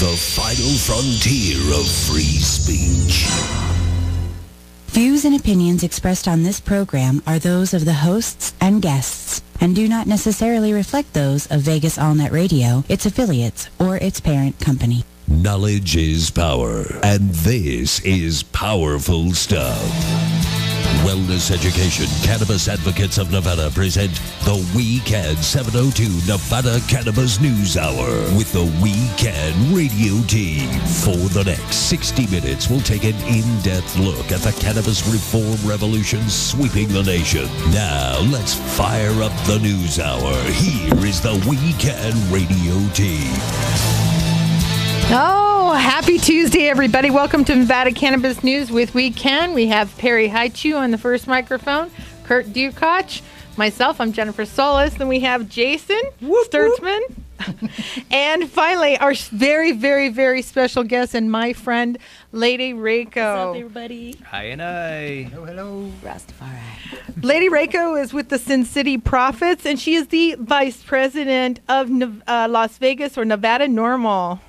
the final frontier of free speech. Views and opinions expressed on this program are those of the hosts and guests and do not necessarily reflect those of Vegas All-Net Radio, its affiliates, or its parent company. Knowledge is power, and this is powerful stuff. Wellness Education Cannabis Advocates of Nevada present the WeCan 702 Nevada Cannabis News Hour with the WeCan Radio Team. For the next 60 minutes, we'll take an in-depth look at the cannabis reform revolution sweeping the nation. Now, let's fire up the news hour. Here is the WeCan Radio Team. Oh, happy Tuesday, everybody. Welcome to Nevada Cannabis News with WeCan. We have Perry Haichu on the first microphone, Kurt Dukach, myself, I'm Jennifer Solis, then we have Jason Sturtzman, and finally, our very, very, very special guest and my friend, Lady Reiko. What's up, everybody? Hi and I. Hello, hello. Rastafari. Lady Reiko is with the Sin City Prophets, and she is the vice president of Las Vegas, or Nevada Normal.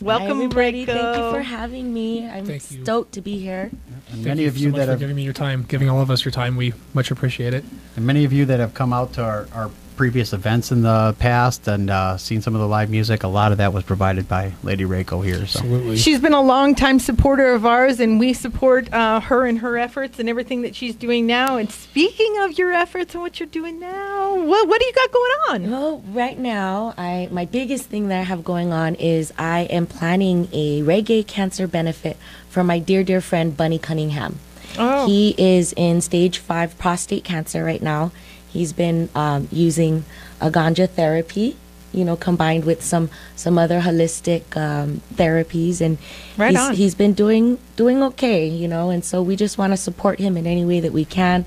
Welcome, hi everybody. Reiko. Thank you for having me. I'm stoked to be here. And many of you that have given me your time, giving all of us your time, we much appreciate it. And many of you that have come out to our previous events in the past and seen some of the live music, a lot of that was provided by Lady Reiko here. So. Absolutely. She's been a long-time supporter of ours, and we support her and her efforts and everything that she's doing now. And speaking of your efforts and what you're doing now, what do you got going on? Well, right now, my biggest thing that I have going on is I am planning a reggae cancer benefit for my dear, dear friend Bunny Cunningham. Oh. He is in stage 5 prostate cancer right now. He's been using a ganja therapy, you know, combined with some other holistic therapies, and he's been doing okay, you know. And so we just want to support him in any way that we can,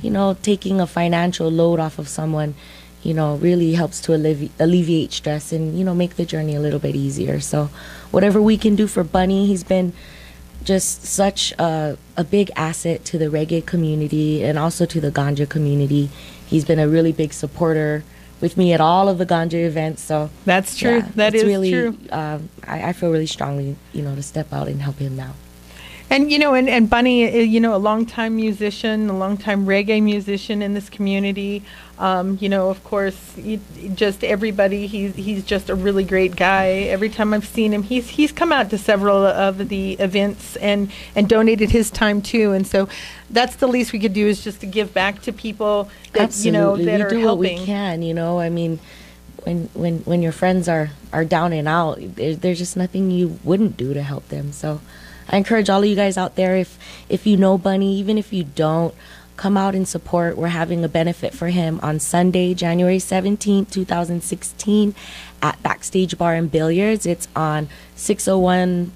you know. Taking a financial load off of someone, you know, really helps to alleviate stress and, you know, make the journey a little bit easier. So whatever we can do for Bunny, he's been just such a big asset to the reggae community and also to the ganja community. He's been a really big supporter with me at all of the ganja events. So that's true. Yeah, that is really true. I feel really strongly, you know, to step out and help him now. And, you know, and Bunny is, you know, a longtime musician, a longtime reggae musician in this community. You know, of course, just everybody, he's just a really great guy. Every time I've seen him, he's come out to several of the events and donated his time too. And so that's the least we could do, is just to give back to people that, absolutely, you know, that are helping. Absolutely, we do what we can, you know, I mean. When your friends are down and out, there's just nothing you wouldn't do to help them. So I encourage all of you guys out there, if you know Bunny, even if you don't, come out and support. We're having a benefit for him on Sunday, January 17, 2016, at Backstage Bar and Billiards. It's on 601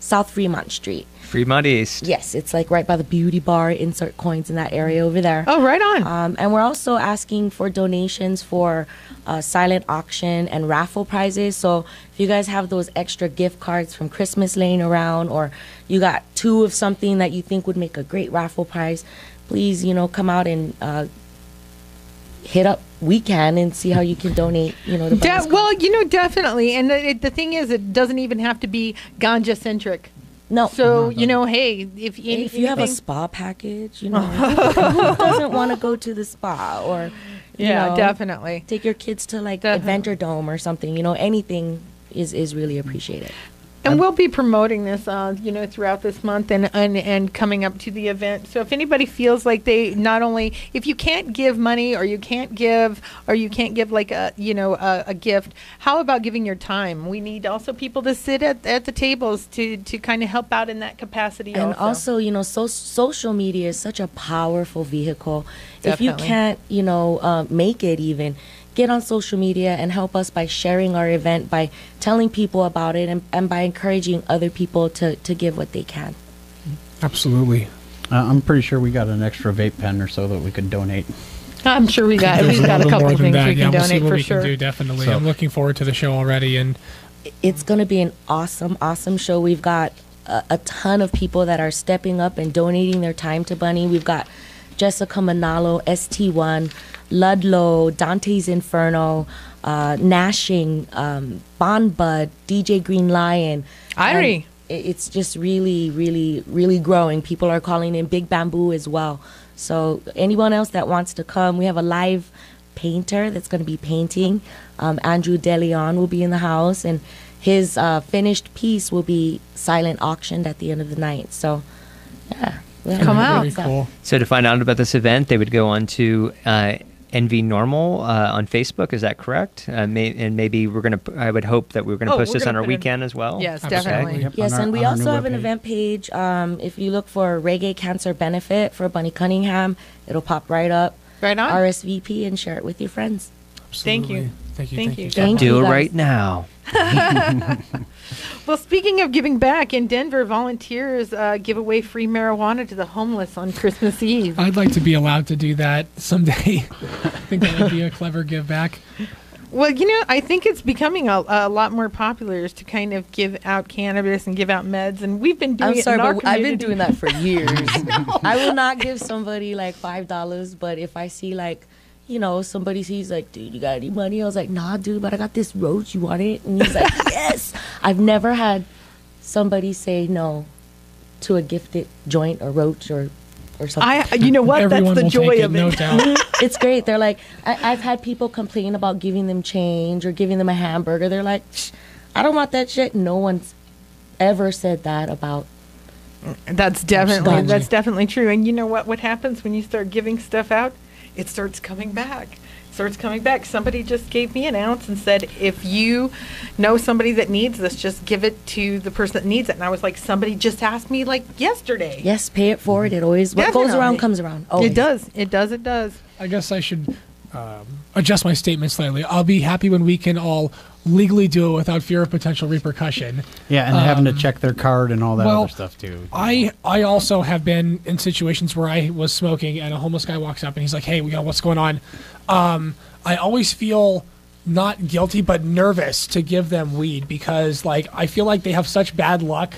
South Fremont Street. Fremont East. Yes, it's like right by the Beauty Bar, Insert Coins, in that area over there. Oh, right on. And we're also asking for donations for silent auction and raffle prizes. So if you guys have those extra gift cards from Christmas laying around, or you got 2 of something that you think would make a great raffle prize, please, you know, come out and hit up WeCan and see how you can donate, you know, the well, you know, definitely. And the thing is, it doesn't even have to be ganja centric. No. So, you know, hey, if you have a spa package, you know, who doesn't want to go to the spa, or, you know, definitely take your kids to like Adventure Dome or something, you know, anything is really appreciated. And we'll be promoting this, you know, throughout this month and coming up to the event. So if anybody feels like they if you can't give money, or you can't give like a gift, how about giving your time? We need also people to sit at the tables to kind of help out in that capacity. And also, you know, social media is such a powerful vehicle. Definitely. If you can't, you know, make it even. Get on social media and help us by sharing our event, by telling people about it, and by encouraging other people to give what they can. Absolutely. I'm pretty sure we got an extra vape pen or so that we could donate. I'm sure we got a couple of things we can donate for sure. Definitely. I'm looking forward to the show already, and it's going to be an awesome, awesome show. We've got a ton of people that are stepping up and donating their time to Bunny. We've got Jessica Manalo, ST1. Ludlow, Dante's Inferno, Gnashing, Bon Bud, DJ Green Lion. Irie. It's just really, really, really growing. People are calling in. Big Bamboo as well. So anyone else that wants to come, we have a live painter that's going to be painting. Andrew DeLeon will be in the house, and his finished piece will be silent auctioned at the end of the night. So, yeah. Come out. Really cool. So to find out about this event, they would go on to NV Normal on Facebook. Is that correct? And maybe we're going to, I would hope that we were going to post this on our weekend as well. Yes, definitely. Okay. Yes, and we also have an event page. If you look for Reggae Cancer Benefit for Bunny Cunningham, it'll pop right up. Right on. RSVP and share it with your friends. Absolutely. Thank you. Thank you. Thank you. Do it right now. Well, speaking of giving back, in Denver, volunteers give away free marijuana to the homeless on Christmas Eve. I'd like to be allowed to do that someday. I think that would be a clever give back. Well, you know, I think it's becoming a lot more popular to kind of give out cannabis and give out meds, and we've been doing it in our community. I've been doing that for years. I will not give somebody like $5, but if I see like, you know, somebody sees like, dude, you got any money? I was like, nah, dude, but I got this roach. You want it? And he's like, yes. I've never had somebody say no to a gifted joint or roach or something. You know what? That's the joy of it. No doubt. It's great. They're like, I've had people complain about giving them change or giving them a hamburger. They're like, I don't want that shit. No one's ever said that about. That's definitely true. And you know what happens when you start giving stuff out? It starts coming back. Somebody just gave me an ounce and said, if you know somebody that needs this, just give it to the person that needs it. And I was like, somebody just asked me like yesterday. Yes, pay it forward. It always, what goes around comes around. Always. It does. I guess I should adjust my statement slightly. I'll be happy when we can all legally do it without fear of potential repercussion. Yeah, and having to check their card and all that other stuff too. I also have been in situations where I was smoking and a homeless guy walks up and he's like, hey, what's going on? I always feel not guilty but nervous to give them weed because like I feel like they have such bad luck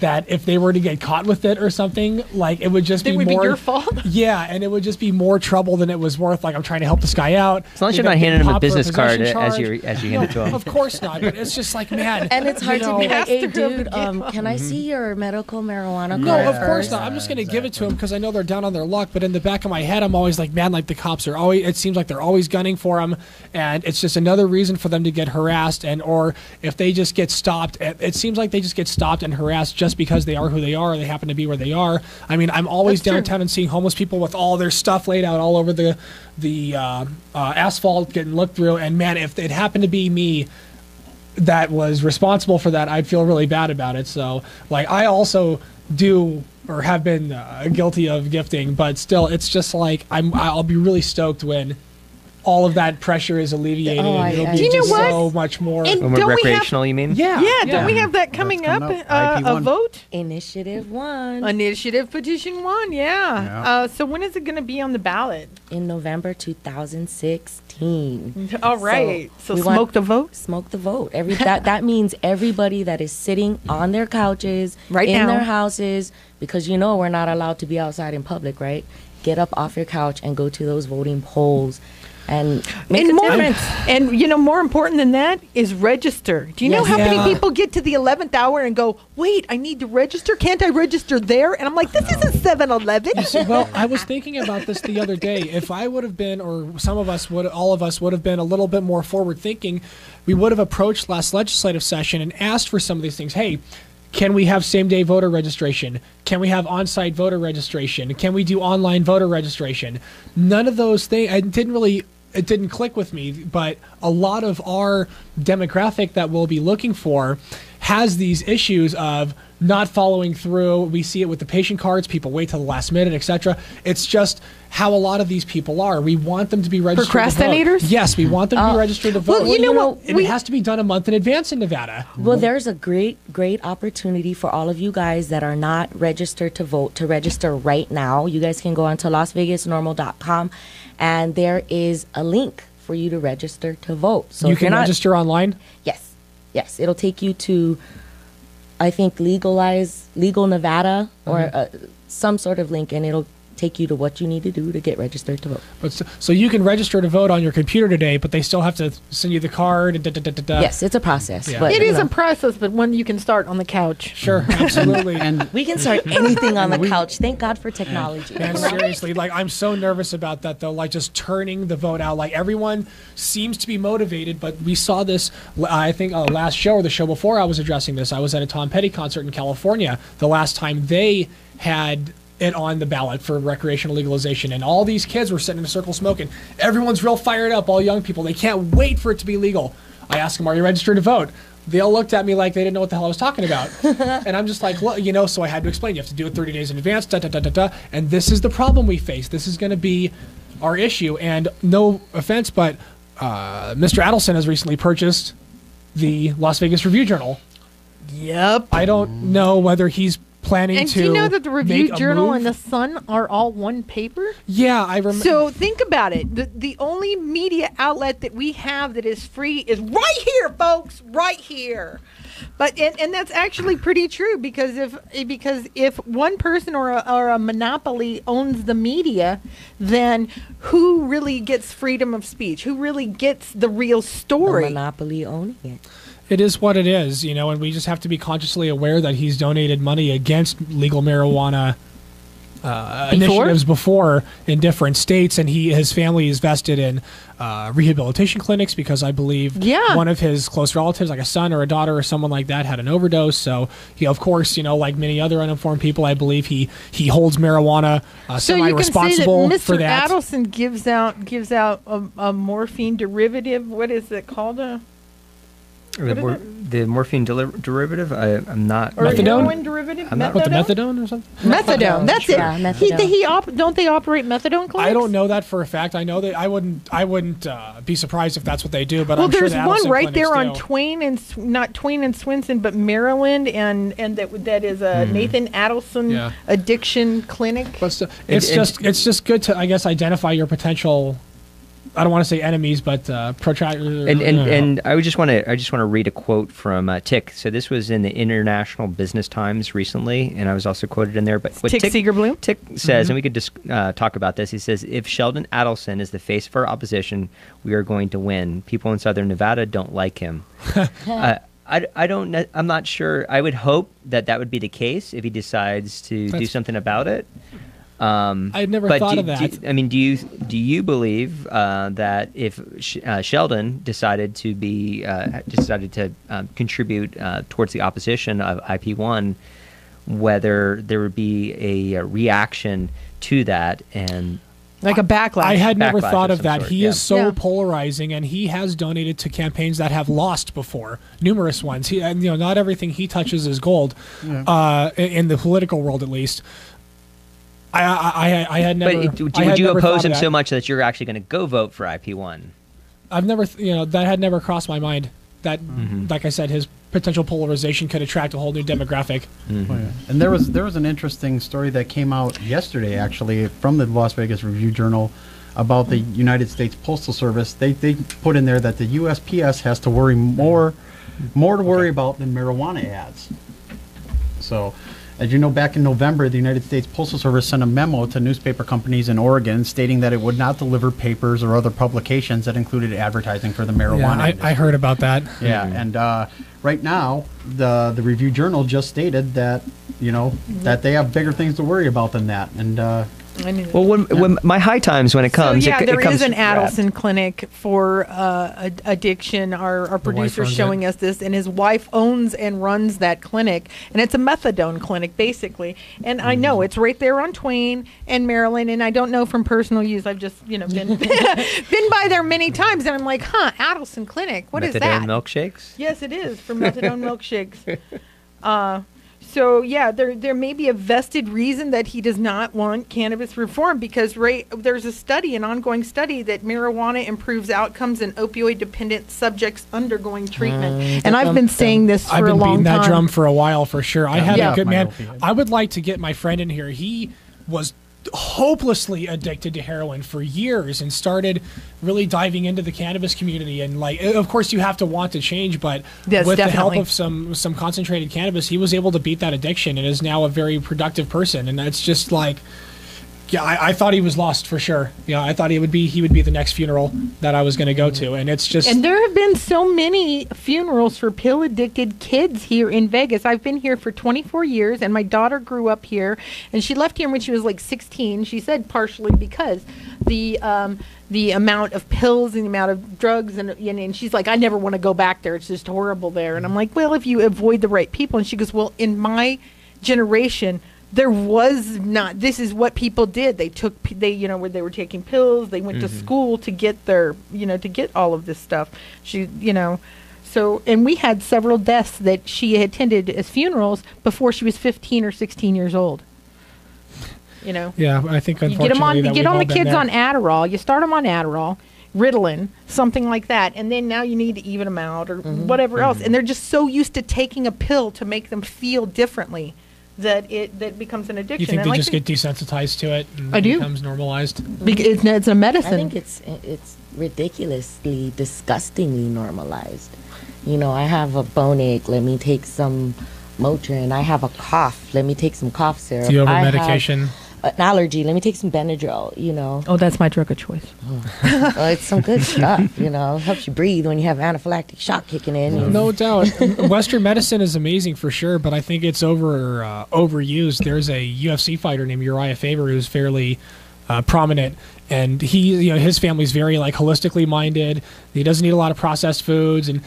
that if they were to get caught with it or something, like it would just be your fault. Yeah, and it would just be more trouble than it was worth. Like I'm trying to help this guy out. As long as you're not handing him a business card as you hand it to him. Of course not. But it's just like, man. And it's hard to be like, hey, dude, can I see your medical marijuana card? No, of course not. I'm just going to give it to him because I know they're down on their luck. But in the back of my head, I'm always like, man, like the cops are always. It seems like they're always gunning for him, and it's just another reason for them to get harassed. And or if they just get stopped, it seems like they just get stopped and harassed just because they are who they are, or they happen to be where they are. I mean, I'm always downtown and seeing homeless people with all their stuff laid out all over the asphalt getting looked through. And man, if it happened to be me that was responsible for that, I'd feel really bad about it. So, like, I also do or have been guilty of gifting, but still, it's just like I'll be really stoked when all of that pressure is alleviated. So much more. And recreational, you mean? Yeah. Yeah. Don't we have that coming up? A vote? Initiative 1. Initiative Petition 1, yeah. So when is it going to be on the ballot? In November 2016. All right. So smoke the vote? Smoke the vote. That means everybody that is sitting on their couches, their houses, because you know we're not allowed to be outside in public, right? Get up off your couch and go to those voting polls. And you know, more important than that is register. Do you know how many people get to the 11th hour and go, wait, I need to register? Can't I register there? And I'm like, this isn't 7-Eleven. Well, I was thinking about this the other day. If I would have been, or all of us would have been a little bit more forward thinking, we would have approached last legislative session and asked for some of these things. Hey, can we have same-day voter registration? Can we have on-site voter registration? Can we do online voter registration? None of those things. It didn't click with me, but a lot of our demographic that we'll be looking for has these issues of not following through. We see it with the patient cards. People wait till the last minute, etc. It's just how a lot of these people are. We want them to be registered. Procrastinators? Yes, we want them to be registered to vote. Well, you know what? It has to be done a month in advance in Nevada. Well, there's a great, great opportunity for all of you guys that are not registered to vote to register right now. You guys can go on to LasVegasNormal.com. And there is a link for you to register to vote. So you can register online? Yes. Yes. It'll take you to, I think, Legal Nevada or some sort of link, and it'll take you to what you need to do to get registered to vote. But so you can register to vote on your computer today, but they still have to send you the card. And Yes, it's a process. Yeah. But, it is a process, but one you can start on the couch. Sure, absolutely. And we can start anything on the couch. Thank God for technology. And seriously, like, I'm so nervous about that, though, like just turning the vote out. Like, everyone seems to be motivated, but we saw this, I think, last show or the show before I was addressing this. I was at a Tom Petty concert in California the last time they had it on the ballot for recreational legalization, and all these kids were sitting in a circle smoking. Everyone's real fired up, all young people. They can't wait for it to be legal. I asked them, are you registered to vote? They all looked at me like they didn't know what the hell I was talking about. And I'm just like, well, you know, so I had to explain. You have to do it 30 days in advance, and this is the problem we face. This is going to be our issue. And no offense, but Mr. Adelson has recently purchased the Las Vegas Review-Journal. Yep. I don't know whether he's planning and to. And do you know that the Review Journal and the Sun are all one paper? Yeah, I remember. So think about it. The only media outlet that we have that is free is right here, folks, right here. But and that's actually pretty true, because if one person or a monopoly owns the media, then who really gets freedom of speech? Who really gets the real story? The monopoly owning it. It is what it is, you know, and we just have to be consciously aware that he's donated money against legal marijuana initiatives before in different states, and his family is vested in rehabilitation clinics, because I believe one of his close relatives, like a son or a daughter or someone like that, had an overdose. So he, of course, you know, like many other uninformed people, I believe he holds marijuana semi-responsible for that. So you can say that Mr. Adelson gives out a morphine derivative. What is it called? The morphine derivative? I'm not. Or heroin derivative? I'm not. What, the methadone or something? Methadone. That's it. Yeah, methadone. Don't they operate methadone clinics? I don't know that for a fact. I know that I wouldn't be surprised if that's what they do. But well, I'm sure there's one right there on not Twain and Swinson, but Maryland, and that is a Nathan Adelson addiction clinic. But it's just good to, I guess, identify your potential. I don't want to say enemies, but and I just want to read a quote from Tick. So this was in the International Business Times recently, and I was also quoted in there. But what Tick Segerblom says, and we could just talk about this. He says, "If Sheldon Adelson is the face of our opposition, we are going to win. People in Southern Nevada don't like him." I'm not sure. I would hope that would be the case if he decides to do something about it. I've never thought of that. Do you believe that if Sheldon decided to contribute towards the opposition of IP1, whether there would be a reaction to that and like a backlash? I had never thought of that. He is so polarizing, and he has donated to campaigns that have lost before, numerous ones. He, and, you know, not everything he touches is gold, in the political world at least. I had never. But would you oppose him so much that you're actually going to go vote for IP1? I've never, that had never crossed my mind. That, like I said, his potential polarization could attract a whole new demographic. Mm-hmm. Oh, yeah. And there was an interesting story that came out yesterday, actually, from the Las Vegas Review-Journal about the United States Postal Service. They put in there that the USPS has to worry more about than marijuana ads. So. As you know, back in November, the United States Postal Service sent a memo to newspaper companies in Oregon stating that it would not deliver papers or other publications that included advertising for the marijuana industry. I heard about that. Yeah, and right now, the Review Journal just stated that, that they have bigger things to worry about than that. And when my high times when it comes, so, yeah, there is an Adelson clinic for addiction. Our producer's showing us this, and his wife owns and runs that clinic, and it's a methadone clinic basically. And I know it's right there on Twain and Maryland, and I don't know from personal use. I've just been by there many times, and I'm like, Adelson clinic, what is that? Methadone milkshakes. Yes, it is for methadone milkshakes. So, yeah, there may be a vested reason that he does not want cannabis reform, because there's a study, an ongoing study, that marijuana improves outcomes in opioid-dependent subjects undergoing treatment. And I've been saying this for a long time. I've been beating that drum for a while, for sure. I have a good man. I would like to get my friend in here. He was hopelessly addicted to heroin for years and started really diving into the cannabis community, and of course you have to want to change, but yes, with definitely. The help of some concentrated cannabis, he was able to beat that addiction and is now a very productive person. And that's just like yeah, I thought he was lost for sure. Yeah, I thought he would be the next funeral that I was going to go to, and it's just. And there have been so many funerals for pill addicted kids here in Vegas. I've been here for 24 years, and my daughter grew up here, and she left here when she was like 16. She said partially because the amount of pills and the amount of drugs, and she's like, I never want to go back there. It's just horrible there. And I'm like, well, if you avoid the right people. And she goes, well, in my generation, there was not. This is what people did. They were taking pills. They went to school to get their, to get all of this stuff. So, and we had several deaths that she attended as funerals before she was 15 or 16 years old. Yeah, I think unfortunately you get the kids on Adderall. You start them on Adderall, Ritalin, something like that, and then now you need to even them out or whatever else. And they're just so used to taking a pill to make them feel differently that that becomes an addiction. You think they just get desensitized to it? And I do. It becomes normalized. It's a medicine. I think it's ridiculously, disgustingly normalized. I have a bone ache. Let me take some Motrin. I have a cough. Let me take some cough syrup. The over medication. An allergy. Let me take some Benadryl, Oh, that's my drug of choice. Oh. Well, it's some good stuff, Helps you breathe when you have anaphylactic shock kicking in. Mm. No doubt. Western medicine is amazing for sure, but I think it's overused. There's a UFC fighter named Uriah Faber who's fairly prominent, and he, his family's very holistically minded. He doesn't eat a lot of processed foods, and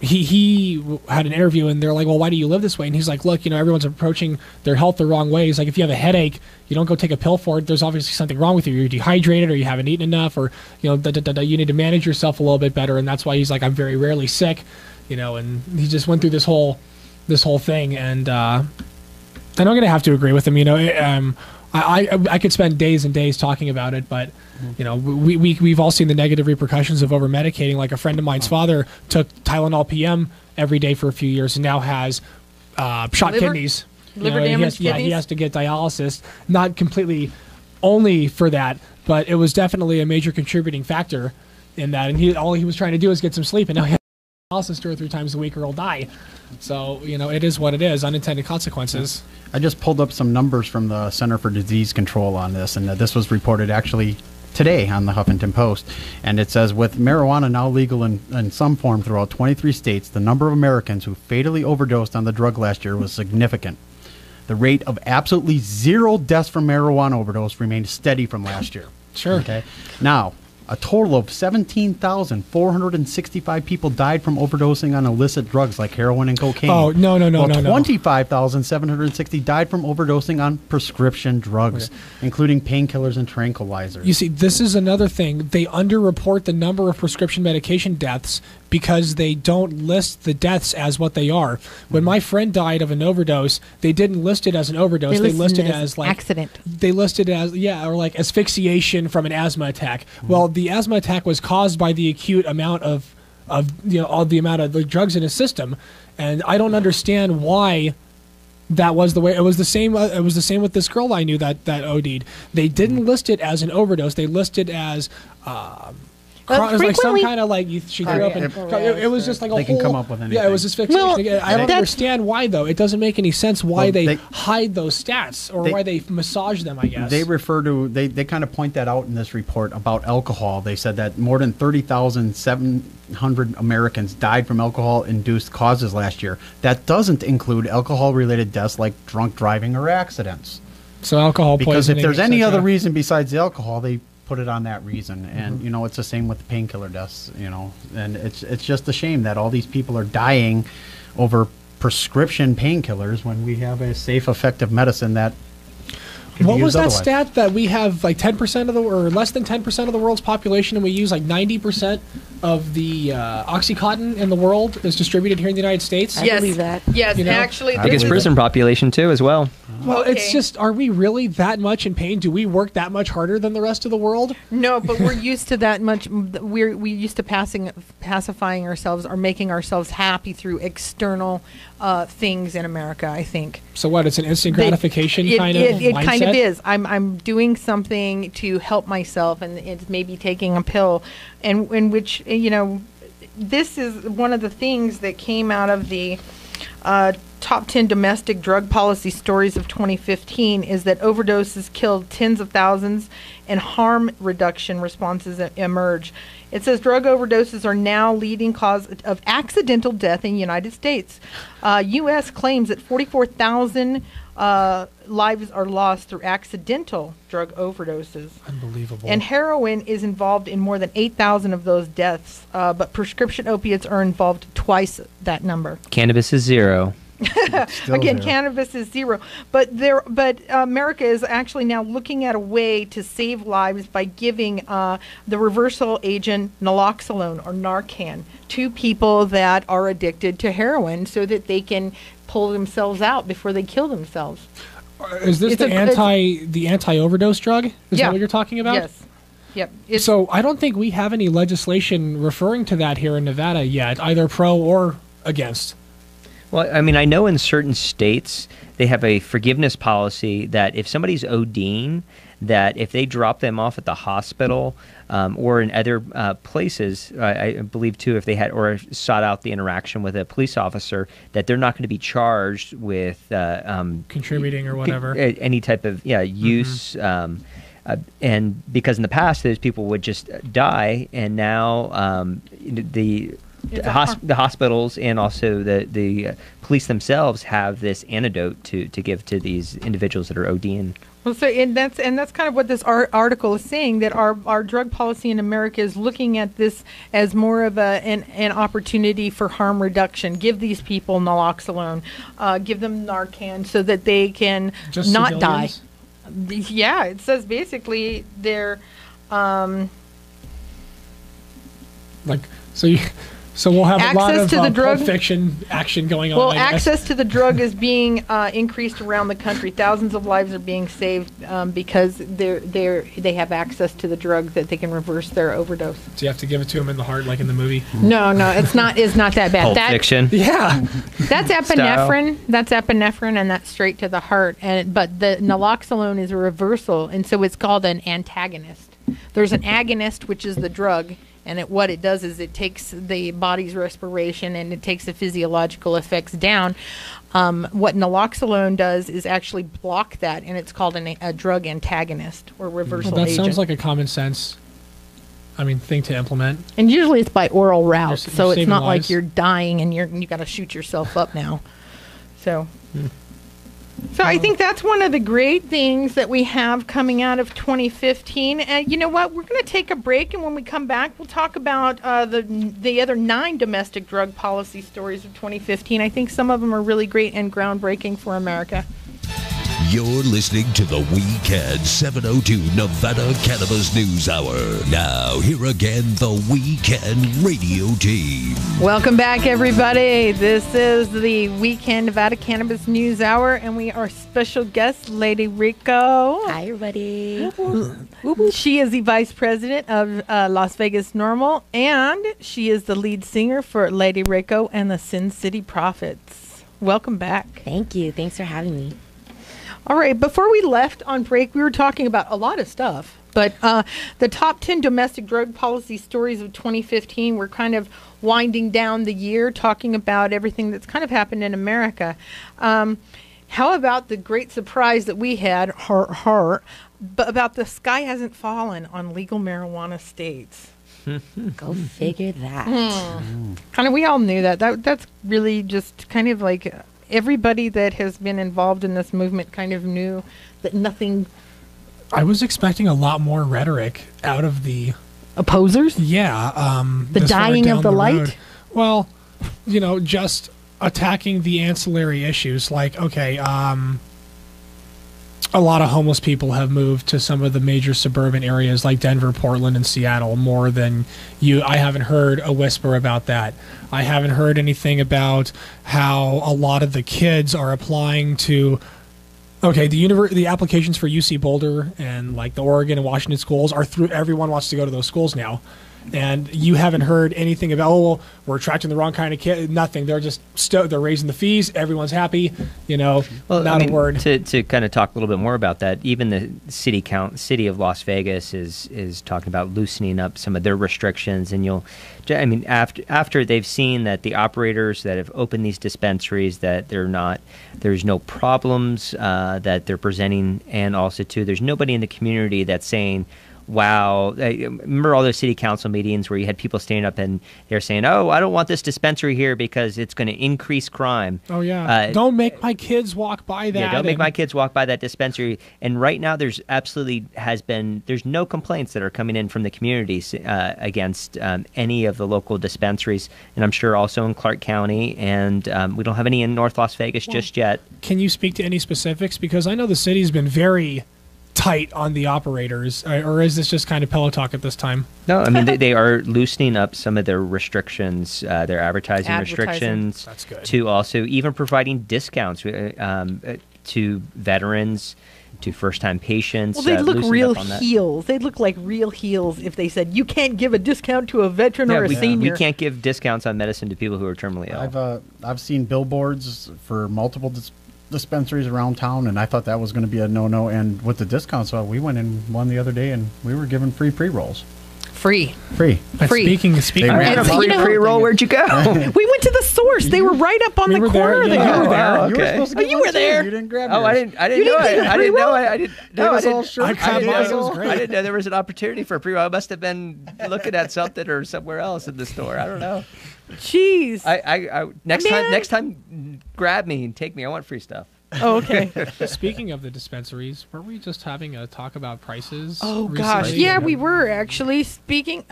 he had an interview, and they're like, well, why do you live this way? And he's like, look, everyone's approaching their health the wrong way. He's like, if you have a headache, you don't go take a pill for it. There's obviously something wrong with you. You're dehydrated, or you haven't eaten enough, or you need to manage yourself a little bit better. And that's why he's like, I'm very rarely sick, And he just went through this whole thing, and I'm gonna have to agree with him, I could spend days and days talking about it, but we've all seen the negative repercussions of over medicating. Like a friend of mine's father took Tylenol PM every day for a few years, and now has kidneys. Liver damage. He has to get dialysis. Not completely, only for that, but it was definitely a major contributing factor in that. And all he was trying to do is get some sleep, and now he has dialysis 2 or 3 times a week, or he'll die. So, it is what it is, unintended consequences. I just pulled up some numbers from the Center for Disease Control on this, and this was reported actually today on the Huffington Post. And it says, with marijuana now legal in some form throughout 23 states, the number of Americans who fatally overdosed on the drug last year was significant. The rate of absolutely 0 deaths from marijuana overdose remained steady from last year. Sure. Okay. Now, a total of 17,465 people died from overdosing on illicit drugs like heroin and cocaine. Oh, no. 25,760 died from overdosing on prescription drugs, including painkillers and tranquilizers. You see, this is another thing. They underreport the number of prescription medication deaths because they don't list the deaths as what they are. When my friend died of an overdose, they didn't list it as an overdose. They listed it as accident. They listed it as, or like asphyxiation from an asthma attack. Well, the asthma attack was caused by the acute amount of the drugs in his system, and I don't understand why that was the way. It was the same. It was the same with this girl I knew that OD'd. They didn't list it as an overdose. They listed as it was like some kind of she threw up. It was just like a whole. They can come up with anything. Yeah, it was just fixation. Well, I don't understand why though. It doesn't make any sense why they hide those stats or why they massage them. I guess they refer to they kind of point that out in this report about alcohol. They said that more than 30,700 Americans died from alcohol-induced causes last year. That doesn't include alcohol-related deaths like drunk driving or accidents. So alcohol poisoning. Because if there's any other reason besides the alcohol, they put it on that reason, and it's the same with the painkiller deaths, and it's just a shame that all these people are dying over prescription painkillers when we have a safe, effective medicine that can be used otherwise. What was that stat that we have 10% of the, or less than 10% of the world's population, and we use 90% of the OxyContin in the world is distributed here in the United States? I believe that. Yes, actually. I think it's prison population too as well. Well, it's just, are we really that much in pain? Do we work that much harder than the rest of the world? No, but we're used to that much. We're used to pacifying ourselves or making ourselves happy through external things in America, I think. So what, it's an instant gratification kind of mindset? It kind of is. I'm doing something to help myself, and it's maybe taking a pill, and in which, this is one of the things that came out of the Top 10 domestic drug policy stories of 2015 is that overdoses killed tens of thousands and harm reduction responses emerge. It says drug overdoses are now leading cause of accidental death in the United States. U.S. claims that 44,000 lives are lost through accidental drug overdoses. Unbelievable. And heroin is involved in more than 8,000 of those deaths, but prescription opiates are involved twice that number. Cannabis is zero. Again, cannabis is zero. But America is actually now looking at a way to save lives by giving the reversal agent naloxone or Narcan to people that are addicted to heroin so that they can pull themselves out before they kill themselves. Is this the anti-overdose drug? Is that what you're talking about? Yes. Yep. So I don't think we have any legislation referring to that here in Nevada yet, either pro or against. Well, I mean, I know in certain states they have a forgiveness policy that if somebody's ODing, that if they drop them off at the hospital or in other places, I believe too, if they had or sought out the interaction with a police officer, that they're not going to be charged with contributing or whatever, any type of use. And because in the past those people would just die, and now the hospitals and also the police themselves have this antidote to give to these individuals that are ODing. Well, so and that's kind of what this article is saying, that our drug policy in America is looking at this as more of an opportunity for harm reduction. Give these people naloxone, give them Narcan, so that they can just not civilians? Die. Yeah, it says basically they're like. So we'll have access a lot of drug fiction action going on. Well, access to the drug is being increased around the country. Thousands of lives are being saved because they have access to the drug that they can reverse their overdose. So you have to give it to them in the heart, like in the movie. No, it's not that bad. Pulp Fiction. Yeah, that's epinephrine. That's epinephrine, and that's straight to the heart. But the naloxone is a reversal, and so it's called an antagonist. There's an agonist, which is the drug. And what it does is it takes the body's respiration and it takes the physiological effects down. What naloxone does is actually block that, and it's called a drug antagonist or reversal agent. That sounds like a common sense, thing to implement. And usually it's by oral route, so it's not like you're dying and you got to shoot yourself up now. So. So I think that's one of the great things that we have coming out of 2015. And you know what? We're going to take a break, and when we come back, we'll talk about the other 9 domestic drug policy stories of 2015. I think some of them are really great and groundbreaking for America. You're listening to the WeCan 702 Nevada Cannabis News Hour. Now, here again, the WeCan radio team. Welcome back, everybody. This is the WeCan Nevada Cannabis News Hour, and we are special guest, Lady Reiko. Hi, everybody. She is the vice president of Las Vegas Normal, and she is the lead singer for Lady Reiko and the Sin City Prophets. Welcome back. Thank you. Thanks for having me. All right, before we left on break, we were talking about a lot of stuff, but the top 10 domestic drug policy stories of 2015, we're kind of winding down the year, talking about everything that's kind of happened in America. How about the great surprise that we had, about the sky hasn't fallen on legal marijuana states? Go figure that. Kind of, we all knew that. That's really just kind of like... Everybody that has been involved in this movement kind of knew that nothing... I was expecting a lot more rhetoric out of the... Opposers? Yeah. The dying of the light? Well, just attacking the ancillary issues. Like, okay, a lot of homeless people have moved to some of the major suburban areas like Denver, Portland, and Seattle more than you. I haven't heard a whisper about that. I haven't heard anything about how a lot of the kids are applying to, the applications for UC Boulder and like the Oregon and Washington schools are through. Everyone wants to go to those schools now. and you haven't heard anything about, oh, well, we're attracting the wrong kind of kid. Nothing. They're just they're raising the fees. Everyone's happy. You know, well, not a word. To kind of talk a little bit more about that, even the city of Las Vegas is talking about loosening up some of their restrictions. And you'll, I mean, after they've seen that the operators that have opened these dispensaries, that they're not, there's no problems that they're presenting, and also too, there's nobody in the community that's saying, wow. I remember all those city council meetings where you had people standing up and they're saying, oh, I don't want this dispensary here because it's going to increase crime. Oh, yeah. Don't make my kids walk by that. Yeah, don't make my kids walk by that dispensary. And right now there's absolutely there's no complaints that are coming in from the communities against any of the local dispensaries. And I'm sure also in Clark County. And we don't have any in North Las Vegas just yet. Can you speak to any specifics? Because I know the city's been very tight on the operators, or is this just kind of pillow talk at this time? No, I mean, they are loosening up some of their restrictions, their advertising restrictions. That's good. To also even providing discounts to veterans, to first-time patients. Well, they'd look real heels. They'd look like real heels if they said, you can't give a discount to a veteran or a senior. We can't give discounts on medicine to people who are terminally ill. I've seen billboards for multiple dispensaries around town, and I thought that was going to be a no-no. And with the discounts, so we went in one the other day, and we were given free pre-rolls. Free. But speaking of pre-roll, where'd you go? We went to the Source. They were right up on the corner. You were there. You didn't grab yours. Oh, I didn't know it. I didn't know. I didn't know there was an opportunity for a pre-roll. I must have been looking at something or somewhere else in the store. I don't know. Jeez. Next time, grab me and take me. I want free stuff. Oh, okay. Speaking of the dispensaries, weren't we just having a talk about prices? Oh, gosh. Yeah, we were actually speaking.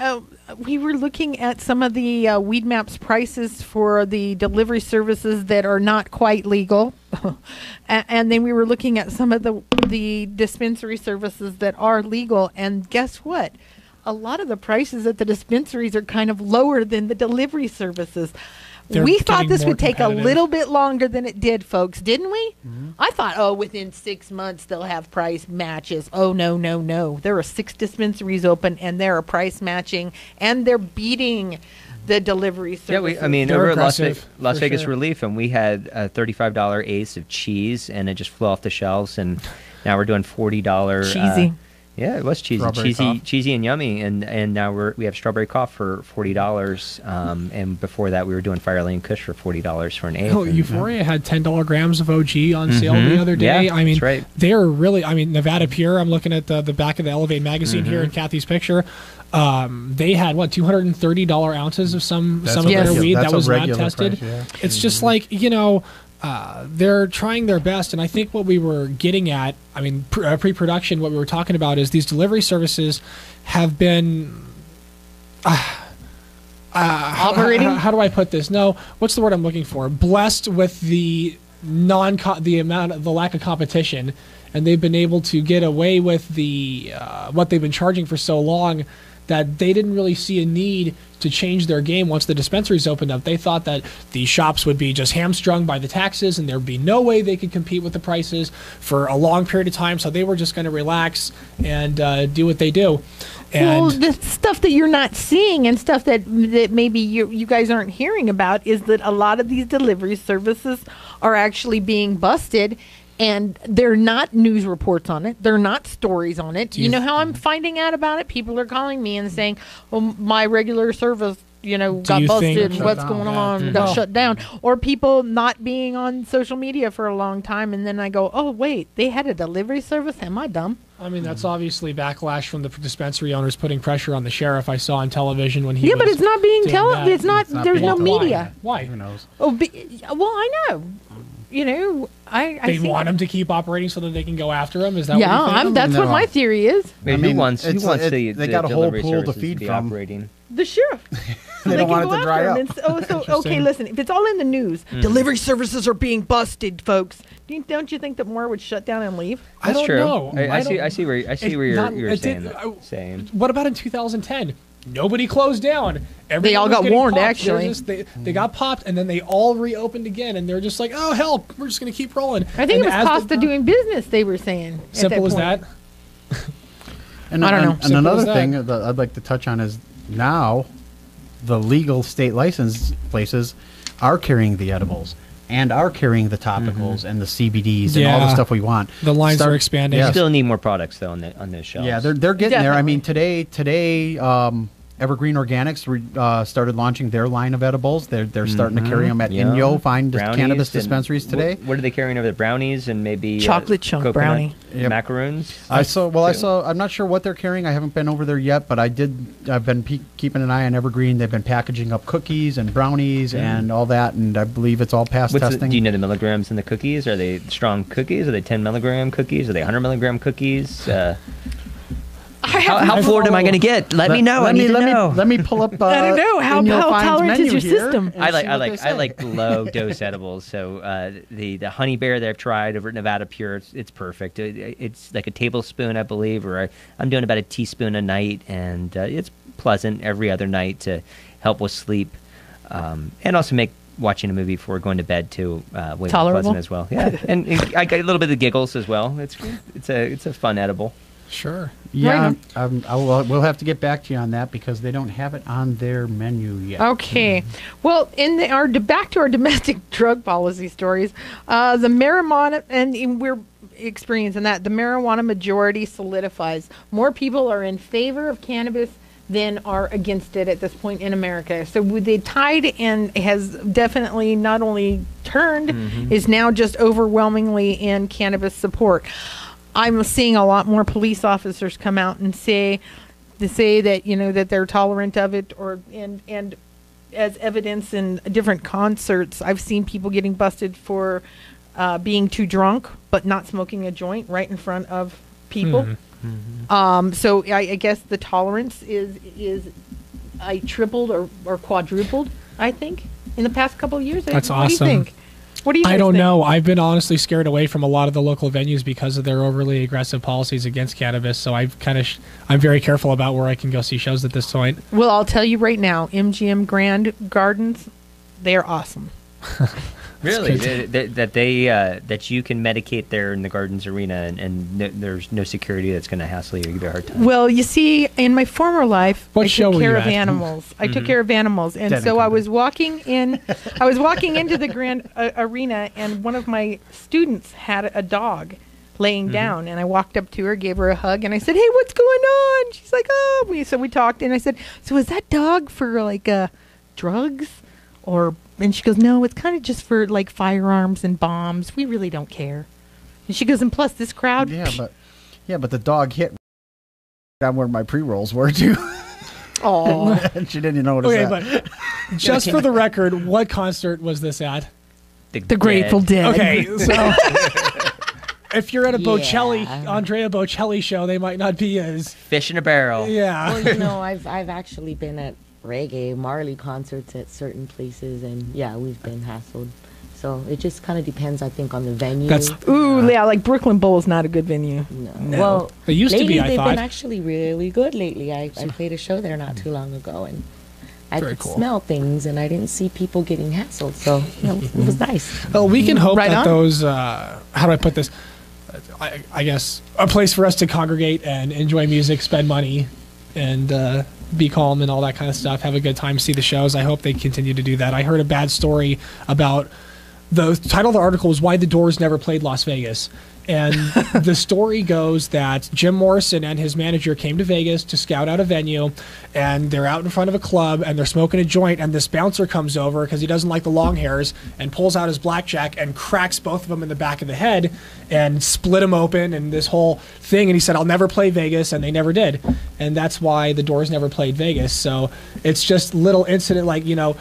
We were looking at some of the Weed Maps prices for the delivery services that are not quite legal. And then we were looking at some of the dispensary services that are legal. And guess what? A lot of the prices at the dispensaries are kind of lower than the delivery services. We thought this would take a little bit longer than it did, folks, didn't we? Mm-hmm. I thought, oh, within 6 months they'll have price matches. Oh, no. There are 6 dispensaries open, and there are price matching, and they're beating the delivery service. Yeah, over at Las Vegas Relief, and we had a $35 ace of cheese, and it just flew off the shelves, and now we're doing $40. Cheesy. Yeah, it was cheesy and yummy, and now we have strawberry cough for $40, and before that we were doing Fire Lane Kush for $40 for an eighth. Oh, Euphoria had $10 grams of OG on sale the other day. Yeah, I mean, they are really. I mean, Nevada Pure. I'm looking at the back of the Elevate magazine here in Kathy's picture. They had what $230 ounces of some of their weed that was not tested. Price, yeah. It's just like, you know. They're trying their best, and I think what we were getting at, I mean, pre-production, what we were talking about is these delivery services have been operating. How do I put this? No, what's the word I'm looking for? Blessed with the lack of competition, and they've been able to get away with the what they've been charging for so long, that they didn't really see a need to change their game once the dispensaries opened up. They thought that the shops would be just hamstrung by the taxes and there'd be no way they could compete with the prices for a long period of time, so they were just going to relax and do what they do. And well, the stuff that you're not seeing and stuff that maybe you guys aren't hearing about is that a lot of these delivery services are actually being busted. And they're not news reports on it. They're not stories on it. You know how I'm finding out about it? People are calling me and saying, well, my regular service, you know, got busted. What's going on? Got shut down. Or people not being on social media for a long time. And then I go, oh, wait, they had a delivery service? Am I dumb? I mean, that's obviously backlash from the dispensary owners putting pressure on the sheriff. I saw on television when he was. Yeah, but it's not being televised. It's not there's no media. Why? Who knows? Oh, I know. You know, they want them to keep operating so that they can go after them. Is that what you think? That's what my theory is. They got a whole pool to feed from. The sheriff. they don't want it to dry up. Okay, listen, if it's all in the news, delivery services are being busted, folks. Don't you think that more would shut down and leave? I don't know. I see where you're saying. What about in 2010? Nobody closed down. They all got warned, actually. They got popped, and then they all reopened again, and they're just like, oh, help, we're just going to keep rolling. I think it was cost of doing business, they were saying. Simple as that. I don't know. And another thing that I'd like to touch on is now the legal state license places are carrying the edibles and are carrying the topicals and the CBDs and all the stuff we want. The lines are expanding. You still need more products though on this shelf. Yeah, they're getting there. I mean, today Evergreen Organics started launching their line of edibles. They're starting to carry them at Inyo Fine Cannabis Dispensaries today. What are they carrying over there? Brownies and maybe chocolate chunk brownie, macaroons. I saw. I'm not sure what they're carrying. I haven't been over there yet, but I did. I've been keeping an eye on Evergreen. They've been packaging up cookies and brownies and all that, and I believe it's all past testing. Do you know the milligrams in the cookies? Are they strong cookies? Are they 10 milligram cookies? Are they 100 milligram cookies? How floored am I going to get? Let me know. Let me pull up. I don't know how tolerant is your system. I like low dose edibles. So the honey bear that I've tried over at Nevada Pure, it's perfect. It's like a tablespoon, I believe, or I'm doing about a teaspoon a night, and it's pleasant every other night to help with sleep, and also make watching a movie before going to bed too way more pleasant as well. Yeah, and I get a little bit of giggles as well. It's a fun edible. Sure. Yeah, right. We'll have to get back to you on that because they don't have it on their menu yet. Okay. Well, back to our domestic drug policy stories, the marijuana, and we're experiencing that, the marijuana majority solidifies. More people are in favor of cannabis than are against it at this point in America. So the tide has definitely not only turned, is now just overwhelmingly in cannabis support. I'm seeing a lot more police officers come out and say that that they're tolerant of it, and as evidence in different concerts, I've seen people getting busted for being too drunk but not smoking a joint right in front of people. So I guess the tolerance is tripled or quadrupled, I think, in the past couple of years. That's awesome. What do you think? I don't know. I've been honestly scared away from a lot of the local venues because of their overly aggressive policies against cannabis. So I'm very careful about where I can go see shows at this point. Well, I'll tell you right now, MGM Grand Gardens, they're awesome. Really? That you can medicate there in the Gardens Arena, and there's no security that's going to hassle you or give you a hard time. Well, you see, in my former life, I took care of animals, and so I was walking in. I was walking into the Grand Arena, and one of my students had a dog laying down, and I walked up to her, gave her a hug, and I said, "Hey, what's going on?" She's like, "Oh," so we talked, and I said, "So is that dog for like drugs or?" And she goes, "No, it's kind of just for like firearms and bombs. We really don't care." And she goes, "And plus this crowd." Yeah, but the dog hit down where my pre-rolls were too. Oh, and she didn't notice that. But just for the record, what concert was this at? The Grateful Dead. Okay, so if you're at a Andrea Bocelli show, they might not be as fish in a barrel. Yeah. Well, I've actually been at reggae Marley concerts at certain places, and we've been hassled, so it just kind of depends, I think, on the venue. Like Brooklyn Bowl is not a good venue. No. Well, it used to be. I thought they've been actually really good lately. I played a show there not too long ago, and I could smell things, and I didn't see people getting hassled, so it was nice. Well, we can hope that those how do I put this, I guess a place for us to congregate and enjoy music, spend money, and be calm and all that kind of stuff, have a good time, see the shows. I hope they continue to do that. I heard a bad story about the title of the article was Why the Doors Never Played Las Vegas. And the story goes that Jim Morrison and his manager came to Vegas to scout out a venue, and they're out in front of a club and they're smoking a joint, and this bouncer comes over because he doesn't like the long hairs and pulls out his blackjack and cracks both of them in the back of the head and split them open and this whole thing. And he said, "I'll never play Vegas," and they never did. And that's why the Doors never played Vegas. So it's just little incident, like, who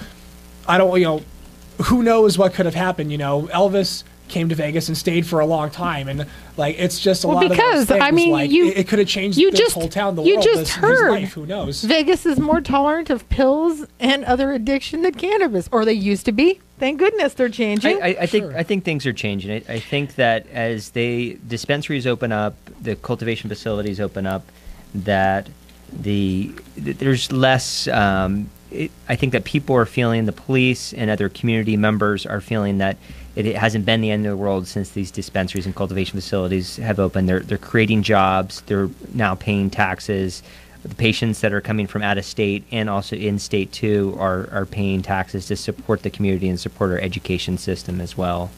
knows what could have happened. Elvis came to Vegas and stayed for a long time, and like it's just a lot because, of things, I mean, like, it could have changed this whole town, the world, his life, who knows. Vegas is more tolerant of pills and other addiction than cannabis, or they used to be. Thank goodness they're changing. I think things are changing. I think that as dispensaries open up, the cultivation facilities open up, that there's less I think that people are feeling, the police and other community members are feeling that it hasn't been the end of the world since these dispensaries and cultivation facilities have opened. They're creating jobs. They're now paying taxes. the patients that are coming from out of state and also in state too are paying taxes to support the community and support our education system as well.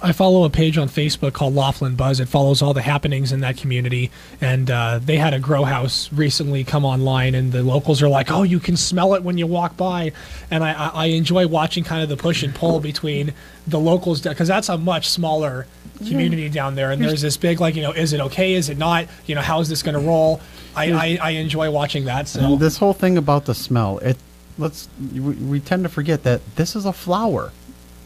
I follow a page on Facebook called Laughlin Buzz. It follows all the happenings in that community, and they had a grow house recently come online, and the locals are like, oh, you can smell it when you walk by. And I enjoy watching kind of the push and pull between the locals, because that's a much smaller community down there, and there's this big, like, you know, is it okay, is it not, you know, how is this going to roll? I enjoy watching that. So and this whole thing about the smell, we tend to forget that this is a flower.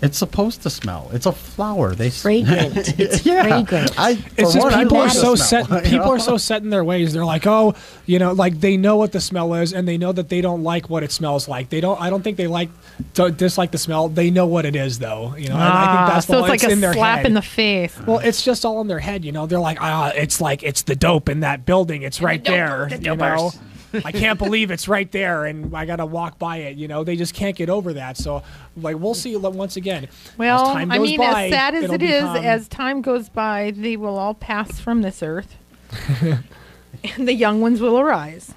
It's supposed to smell. It's a flower. They fragrant. It's fragrant. It's just people are so set. People are so set in their ways. They're like, oh, you know, like they know what the smell is, and they know that they don't like what it smells like. They don't. I don't think they dislike the smell. They know what it is, though. You know, I think that's so. It's like a slap in the face. Well, it's just all in their head. You know, they're like, it's like it's the dope in that building. It's right there. You know. I can't believe it's right there, and I gotta walk by it. You know, they just can't get over that. So, like, we'll see once again. Well, as time goes by, as sad as it is, as time goes by, they will all pass from this earth, and the young ones will arise.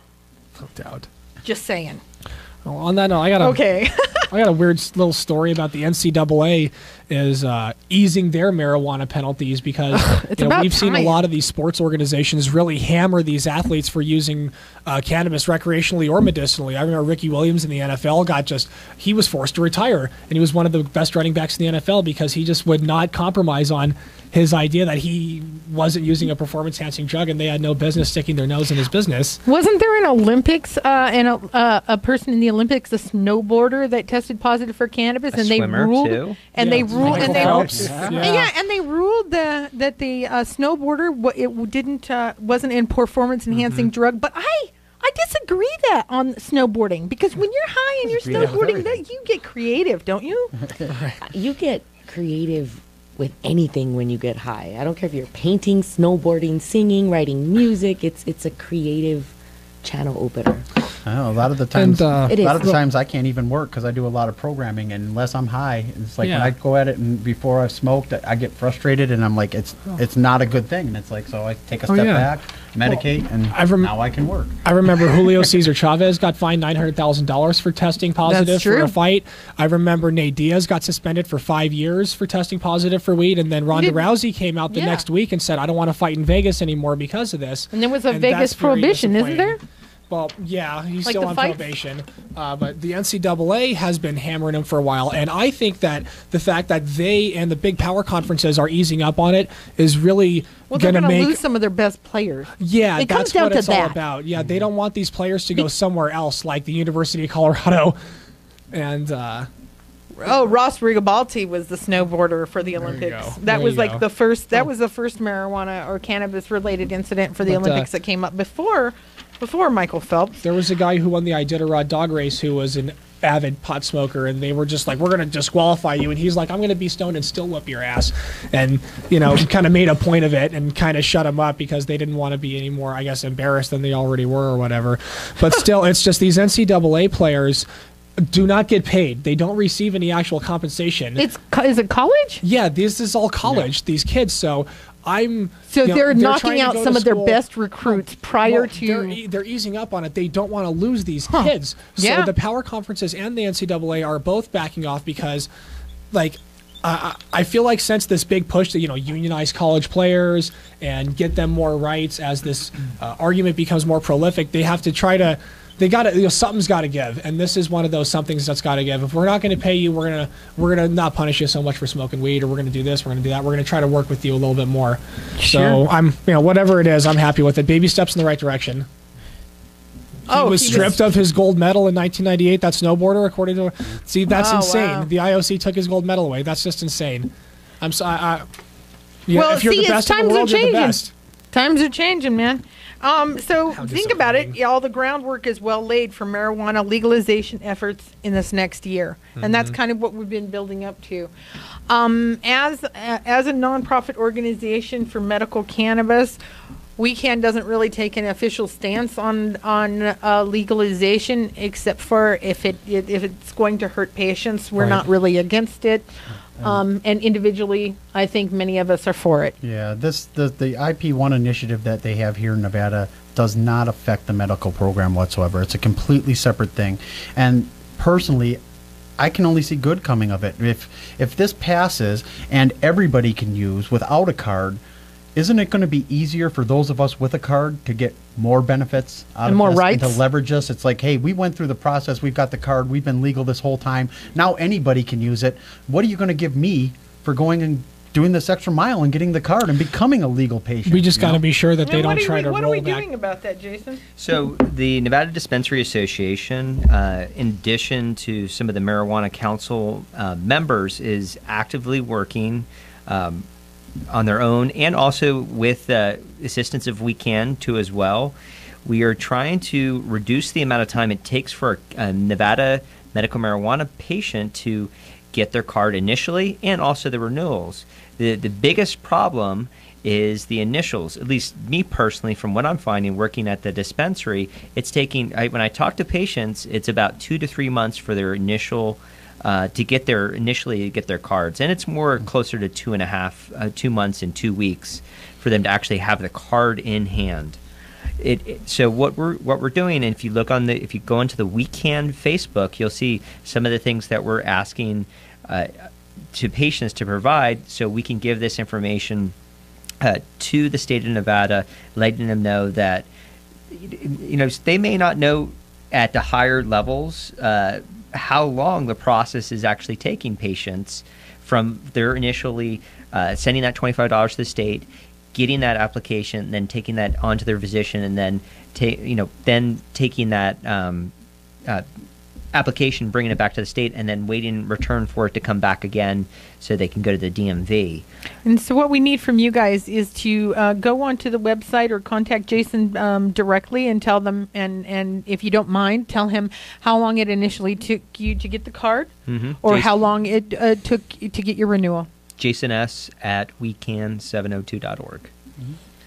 No doubt. Just saying. Well, on that note, I got a weird little story about the NCAA is easing their marijuana penalties because you know, we've seen a lot of these sports organizations really hammer these athletes for using cannabis recreationally or medicinally. I remember Ricky Williams in the NFL he was forced to retire, and he was one of the best running backs in the NFL because he just would not compromise on his idea that he wasn't using a performance-enhancing drug, and they had no business sticking their nose in his business. Wasn't there an Olympics and a person in the Olympics, a snowboarder that tested positive for cannabis, and they ruled too? And yeah. They ruled, and they and they ruled that the snowboarder wasn't in performance-enhancing drug, but I disagree that on snowboarding, because when you're high and you're snowboarding, you get creative, don't you? You get creative with anything when you get high. I don't care if you're painting, snowboarding, singing, writing music. It's a creative channel opener. I know, a lot of the times I can't even work because I do a lot of programming, and unless I'm high, it's like when I go at it and before I've smoked, I get frustrated, and I'm like, it's not a good thing, and it's like, so I take a step back, medicate, and now I can work. I remember Julio Cesar Chavez got fined $900,000 for testing positive for a fight. I remember Nate Diaz got suspended for 5 years for testing positive for weed, and then Ronda Rousey came out the next week and said, I don't want to fight in Vegas anymore because of this. And there was a Vegas prohibition, isn't there? Well, yeah, he's still on probation. But the NCAA has been hammering him for a while, and I think that the fact that they and the big power conferences are easing up on it is really going to lose some of their best players. Yeah, that's what it's all about. Yeah, they don't want these players to go somewhere else, like the University of Colorado. And Ross Rigobalti was the snowboarder for the Olympics. That was like the first. That was the first marijuana or cannabis-related incident for the Olympics that came up before Michael Phelps. There was a guy who won the Iditarod dog race who was an avid pot smoker, and they were just like, we're going to disqualify you, and he's like, I'm going to be stoned and still whip your ass, and you know, kind of made a point of it and kind of shut him up because they didn't want to be any more, I guess, embarrassed than they already were or whatever. But still, it's just these NCAA players do not get paid. They don't receive any actual compensation. Is it college? Yeah, this is all college, these kids. So they're knocking out some of their best recruits prior to. They're easing up on it. They don't want to lose these kids. So the power conferences and the NCAA are both backing off because, like, I feel like since this big push to, you know, unionize college players and get them more rights, as this argument becomes more prolific, they have to try to. They got to, you know, something's got to give, and this is one of those somethings that's got to give. If we're not going to pay you, we're gonna not punish you so much for smoking weed, or we're gonna do this, we're gonna do that. We're gonna try to work with you a little bit more. Sure. So whatever it is, I'm happy with it. Baby steps in the right direction. He was stripped of his gold medal in 1998. That snowboarder, according to, that's insane. Wow. The IOC took his gold medal away. That's just insane. I'm sorry. If you're the best in the world, you're the best. Times are changing, man. So think about it. All the groundwork is well laid for marijuana legalization efforts in this next year. And that's kind of what we've been building up to. As a nonprofit organization for medical cannabis, WeCan doesn't really take an official stance on legalization, except for if it's going to hurt patients, we're not really against it. And individually, I think many of us are for it. Yeah, the IP1 initiative that they have here in Nevada does not affect the medical program whatsoever. It's a completely separate thing. And personally, I can only see good coming of it. If this passes and everybody can use without a card, isn't it going to be easier for those of us with a card to get more benefits out and more rights, and to leverage us? It's like, hey, we went through the process. We've got the card. We've been legal this whole time. Now anybody can use it. What are you going to give me for going and doing this extra mile and getting the card and becoming a legal patient? We just got to be sure that they don't try to roll back. What are we doing about that, Jason? So the Nevada Dispensary Association, in addition to some of the Marijuana Council members, is actively working on their own, and also with assistance if we can too as well. We are trying to reduce the amount of time it takes for a Nevada medical marijuana patient to get their card initially, and also the renewals. The biggest problem is the initials. At least me personally, from what I'm finding working at the dispensary, it's taking, when I talk to patients, it's about 2 to 3 months for their initial to get their cards, and it's more closer to 2 months and 2 weeks for them to actually have the card in hand. So what we're doing, and if you look on if you go into the WeCan Facebook, you'll see some of the things that we're asking to patients to provide, so we can give this information to the state of Nevada, letting them know that they may not know at the higher levels how long the process is actually taking patients from their initially sending that $25 to the state, getting that application, then taking that onto their physician, and then taking that application, bringing it back to the state, and then waiting in return for it to come back again so they can go to the DMV. And so what we need from you guys is to go onto the website or contact Jason directly and tell them, and if you don't mind, tell him how long it initially took you to get the card, or Jason, how long it took you to get your renewal. Jason S. at WeCan702.org.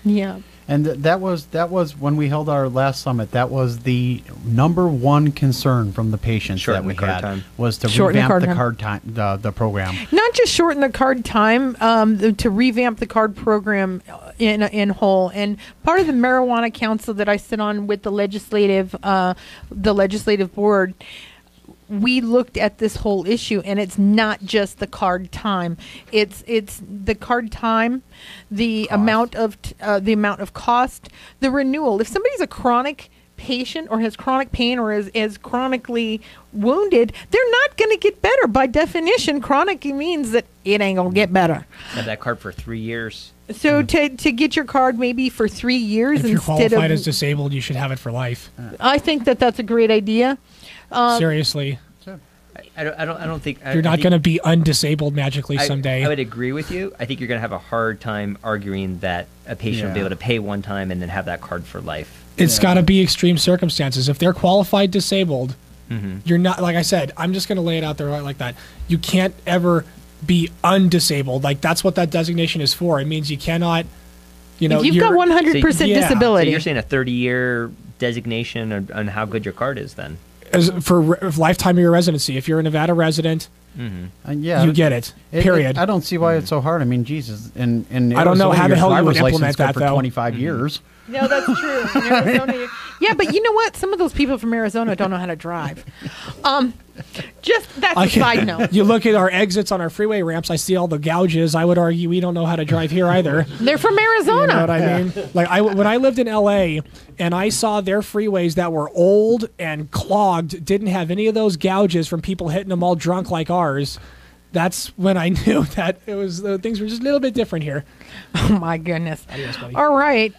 Yeah. And that was when we held our last summit. That was the number one concern from the patients was to revamp the card time, the program. Not just shorten the card time, to revamp the card program in whole. And part of the Marijuana Council that I sit on with the legislative board, we looked at this whole issue, and it's not just the card time. It's the card time, the cost, amount of cost, the renewal. If somebody's a chronic patient or has chronic pain or is chronically wounded, they're not going to get better. By definition, chronic means that it ain't going to get better. Had that card for 3 years. So to get your card maybe for 3 years, if you're qualified as disabled, you should have it for life. I think that's a great idea. Seriously, I don't think you're not going to be undisabled magically someday. I would agree with you. I think you're going to have a hard time arguing that a patient will be able to pay one time and then have that card for life. It's got to be extreme circumstances. If they're qualified disabled, you're not. Like I said, I'm just going to lay it out there like that. You can't ever be undisabled. Like, that's what that designation is for. It means you cannot. If you've got 100% disability. So you're saying a 30-year designation on how good your card is then. As for lifetime of your residency, if you're a Nevada resident, you get it. Period. I don't see why it's so hard. I mean, Jesus, and I don't know how the hell you would implement that though. 25 years. No, that's true. In Arizona, yeah, but you know what? Some of those people from Arizona don't know how to drive. That's a side note. You look at our exits on our freeway ramps. I see all the gouges. I would argue we don't know how to drive here either. They're from Arizona. You know what I mean? Like when I lived in L.A. and I saw their freeways that were old and clogged, didn't have any of those gouges from people hitting them all drunk like ours. That's when I knew that it was things were just a little bit different here. Oh my goodness! Adios, buddy. All right.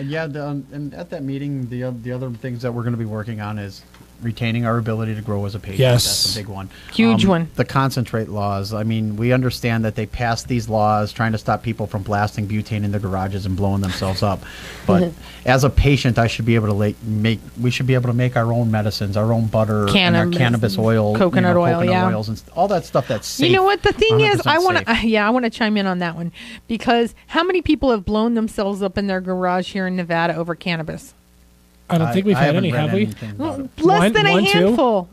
And at that meeting, the other things that we're going to be working on is retaining our ability to grow as a patient. Yes. That's a big one. Huge one. The concentrate laws. I mean, we understand that they passed these laws trying to stop people from blasting butane in their garages and blowing themselves up. But as a patient, I should be able to make our own medicines, our own butter, and our cannabis oil, coconut oils, and all that stuff that's safe. You know what? The thing is, I want to chime in on that one, because how many people have blown themselves up in their garage here in Nevada over cannabis? I don't think we've had any, have we? Less than a handful.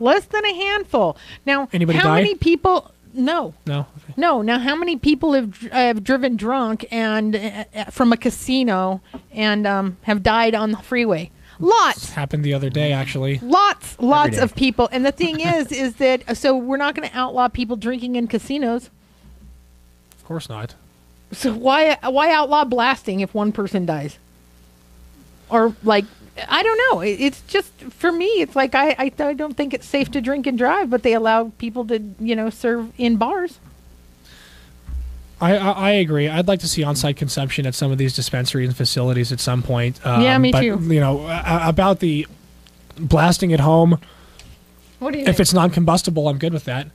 Now, anybody how many people? No. No. Okay. No. Now, how many people have driven drunk and from a casino and have died on the freeway? Lots. This happened the other day, actually. Lots of people. And the thing is that so we're not going to outlaw people drinking in casinos. Of course not. So why outlaw blasting if one person dies? Or like. I don't know. It's just, for me, it's like I don't think it's safe to drink and drive, but they allow people to, serve in bars. I agree. I'd like to see on-site consumption at some of these dispensaries and facilities at some point. Yeah, me too. You know, about the blasting at home, what do you think? If it's non-combustible, I'm good with that.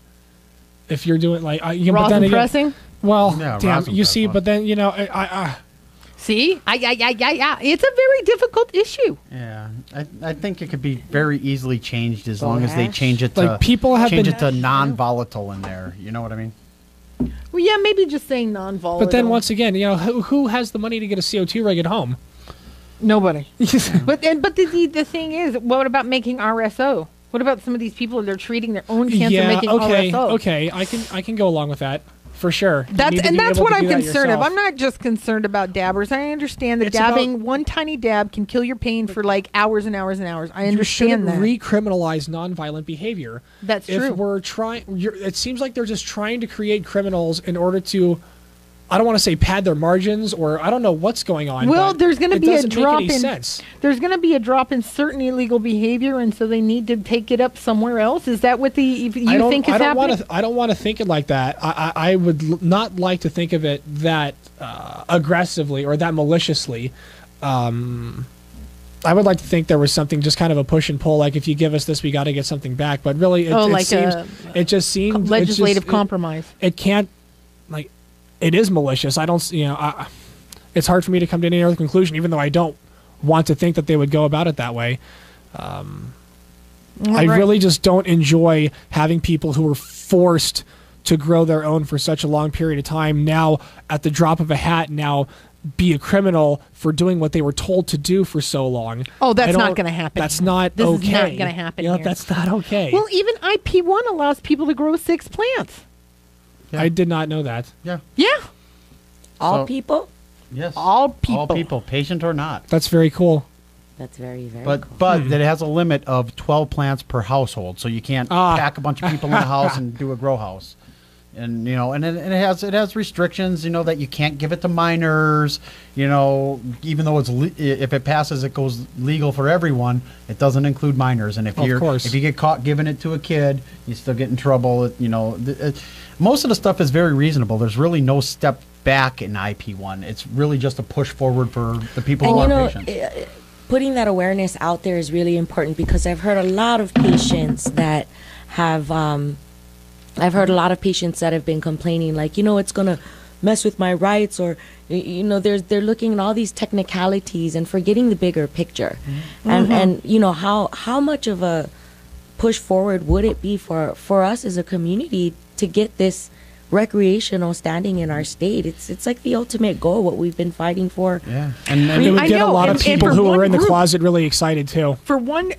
If you're doing, like... Raws and pressing? Well, yeah, damn, you see, but then, see? Yeah. It's a very difficult issue. Yeah. I think it could be very easily changed as long as they change it to, like, non-volatile in there. You know what I mean? Well, yeah, maybe just saying non-volatile. But then once again, who has the money to get a CO2 rig at home? Nobody. But the thing is, what about making RSO? What about some of these people that are treating their own cancer making RSO? Okay. I can go along with that. For sure. That's what I'm concerned about. I'm not just concerned about dabbers. I understand that one tiny dab can kill your pain for like hours and hours and hours. I understand that. You shouldn't recriminalize nonviolent behavior. That's true. If we're it seems like they're just trying to create criminals in order to, I don't want to say pad their margins, or I don't know what's going on. Well, there's going to be a drop in sense. There's going to be a drop in certain illegal behavior, and so they need to take it up somewhere else. Is that what you think is happening? I don't want to think it like that. I would not like to think of it that aggressively or that maliciously. I would like to think there was something, just kind of a push and pull, like if you give us this, we got to get something back. But really, it just seemed legislative compromise. It can't like. It is malicious. I don't, it's hard for me to come to any other conclusion, even though I don't want to think that they would go about it that way. I really just don't enjoy having people who are forced to grow their own for such a long period of time now, at the drop of a hat, now be a criminal for doing what they were told to do for so long. Oh, that's not going to happen. That's not okay. This is not going to happen. That's not okay. Well, even IP1 allows people to grow 6 plants. Yeah. I did not know that. Yeah. Yeah. All people? Yes. All people. All people, patient or not. That's very cool. That's very, very cool. But it has a limit of 12 plants per household, so you can't pack a bunch of people in the house and do a grow house. And, and it has restrictions, that you can't give it to minors, even though if it passes, it goes legal for everyone. It doesn't include minors. And if you get caught giving it to a kid, you still get in trouble. Most of the stuff is very reasonable. There's really no step back in IP1. It's really just a push forward for the people who are patients. Putting that awareness out there is really important, because I've heard a lot of patients that have, been complaining, like, it's gonna mess with my rights, or they're looking at all these technicalities and forgetting the bigger picture, and how much of a push forward would it be for us as a community to get this recreational standing in our state. It's like the ultimate goal, what we've been fighting for. Yeah, and it would get a lot of people who are in the closet really excited too. For one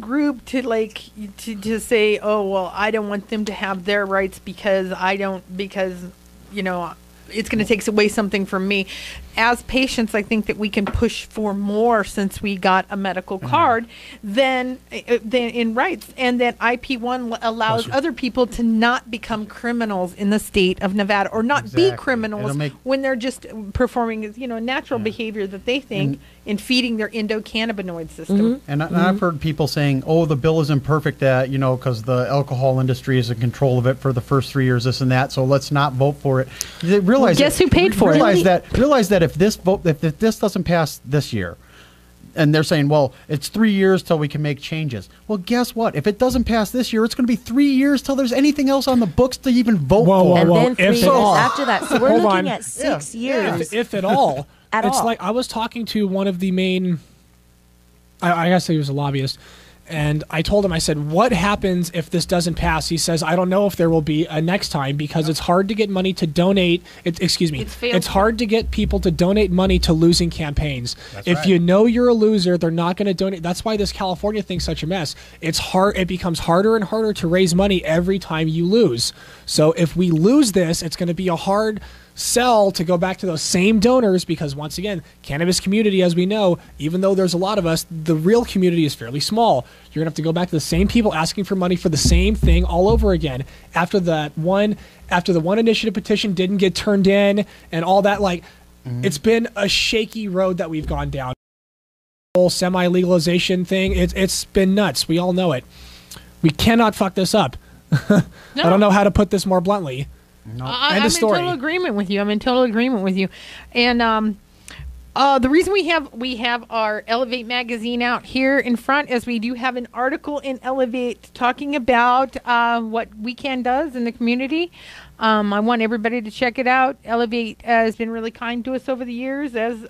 group to to say, oh well, I don't want them to have their rights because it's going to take away something from me. As patients, I think that we can push for more since we got a medical card than in rights, and that IP1 allows other people to not become criminals in the state of Nevada, or not be criminals when they're just performing natural behavior that they think in feeding their endocannabinoid system. And I've heard people saying, oh, the bill isn't perfect, that because the alcohol industry is in control of it for the first 3 years, this and that, so let's not vote for it. They realize, guess who paid for it? Realize that if this doesn't pass this year, and they're saying, well, it's 3 years till we can make changes. Well, guess what? If it doesn't pass this year, it's going to be 3 years till there's anything else on the books to even vote for. And then 3 years after that. So we're looking at 6 years. Yeah. If at all. It's like I was talking to one of the main, I guess he was a lobbyist, and I told him, I said, what happens if this doesn't pass? He says, I don't know if there will be a next time because it's hard to get money to donate. It's hard to get people to donate money to losing campaigns. If you know you're a loser, they're not going to donate. That's why this California thing's such a mess. It's hard. It becomes harder and harder to raise money every time you lose. So if we lose this, it's going to be a hard sell to go back to those same donors because, once again, cannabis community, as we know, even though there's a lot of us, the real community is fairly small. You're going to have to go back to the same people asking for money for the same thing all over again after that one, after the one initiative petition didn't get turned in and all that. Like, it's been a shaky road that we've gone down. The whole semi-legalization thing, it's been nuts. We all know it. We cannot fuck this up. I don't know how to put this more bluntly. No. I'm in total agreement with you. And the reason we have our Elevate magazine out here in front is we do have an article in Elevate talking about what WeCan does in the community. I want everybody to check it out. Elevate has been really kind to us over the years, as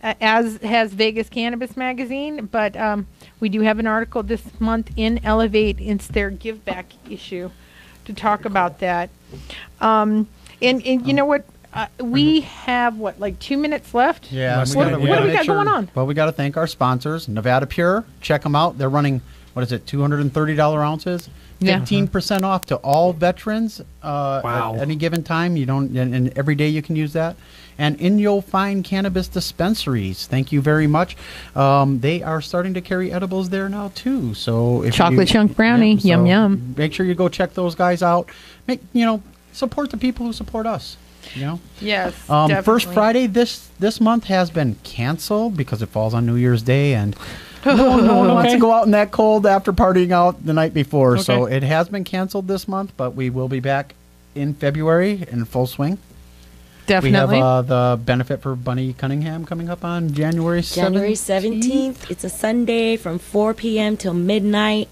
has Vegas Cannabis Magazine. But we do have an article this month in Elevate. It's their give back issue to talk about that. And you know what? We have, what, like 2 minutes left? Yeah. What do we got going on? Well, we got to thank our sponsors, Nevada Pure. Check them out. They're running, what is it, $230 ounces? 15% off to all veterans at any given time. You don't, and every day you can use that. And In Your Fine Cannabis Dispensaries, thank you very much. They are starting to carry edibles there now too. So if chocolate chunk brownie, yum yum. Make sure you go check those guys out. Support the people who support us. Yes. First Friday this month has been canceled because it falls on New Year's Day and. No one wants to go out in that cold after partying out the night before. Okay. So it has been canceled this month, but we will be back in February in full swing. Definitely. We have the benefit for Bunny Cunningham coming up on January 17th. January 17th. It's a Sunday from 4 p.m. till midnight.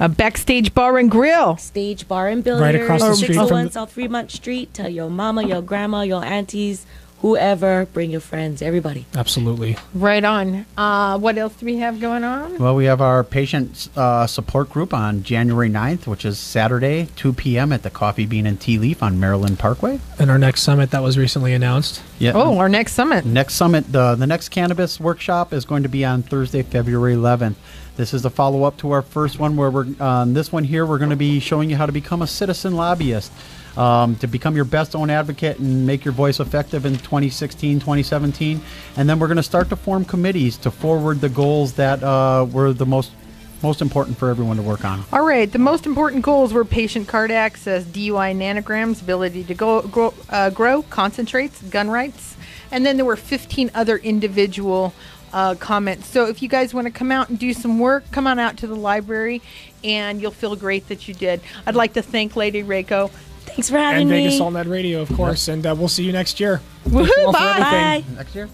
A Backstage Bar and Grill. Stage Bar and Billiards. Right across the street. 601 South Fremont Street. Tell your mama, your grandma, your aunties, whoever, bring your friends, everybody. Absolutely. Right on. What else do we have going on? Well, we have our patient support group on January 9th, which is Saturday, 2 p.m. at the Coffee Bean and Tea Leaf on Maryland Parkway. And our next summit that was recently announced. Yeah. Oh, our next summit. The next cannabis workshop is going to be on Thursday, February 11th. This is a follow-up to our first one where we're going to be showing you how to become a citizen lobbyist. To become your best own advocate and make your voice effective in 2016, 2017. And then we're going to start to form committees to forward the goals that were the most important for everyone to work on. All right. The most important goals were patient card access, DUI nanograms, ability to grow, concentrates, gun rights. And then there were 15 other individual comments. So if you guys want to come out and do some work, come on out to the library and you'll feel great that you did. I'd like to thank Lady Reiko. Thanks for having me. And Vegas All-Net Radio, of course. And we'll see you next year. Woohoo! Bye. Next year.